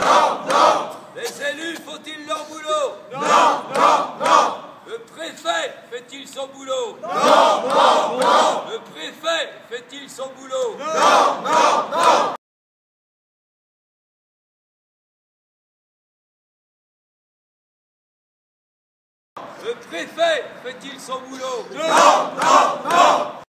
Non, non. Les élus font-ils leur boulot? Non, non, non. Le préfet fait-il son boulot? Non, non, non. Le préfet fait-il son boulot? Non, non, non. Le préfet fait-il son boulot? Non, non, non.